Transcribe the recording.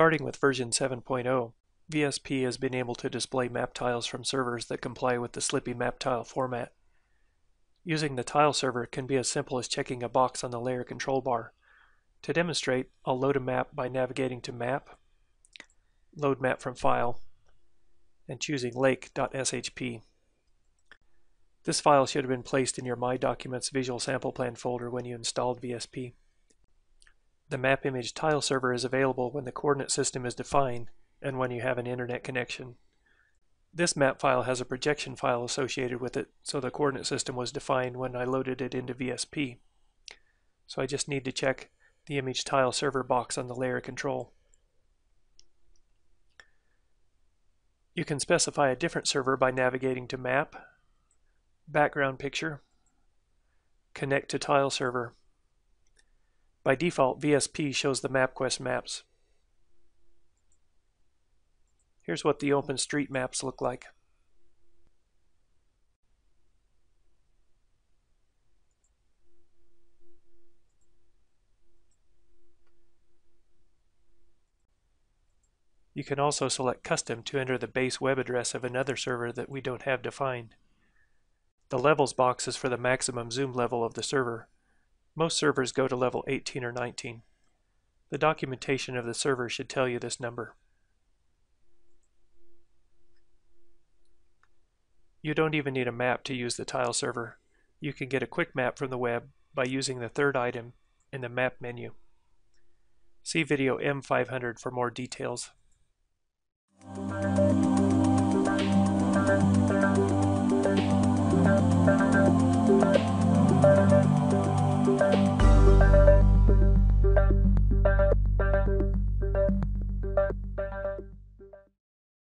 Starting with version 7.0, VSP has been able to display map tiles from servers that comply with the Slippy Map Tile format. Using the Tile Server can be as simple as checking a box on the layer control bar. To demonstrate, I'll load a map by navigating to Map, Load Map from File, and choosing Lake.shp. This file should have been placed in your My Documents Visual Sample Plan folder when you installed VSP. The Map Image Tile Server is available when the coordinate system is defined and when you have an internet connection. This map file has a projection file associated with it, so the coordinate system was defined when I loaded it into VSP. So I just need to check the Image Tile Server box on the layer control. You can specify a different server by navigating to Map, Background Picture, Connect to Tile Server. By default, VSP shows the MapQuest maps. Here's what the OpenStreet maps look like. You can also select Custom to enter the base web address of another server that we don't have defined. The Levels box is for the maximum zoom level of the server. Most servers go to level 18 or 19. The documentation of the server should tell you this number. You don't even need a map to use the Tile Server. You can get a quick map from the web by using the third item in the map menu. See video M500 for more details.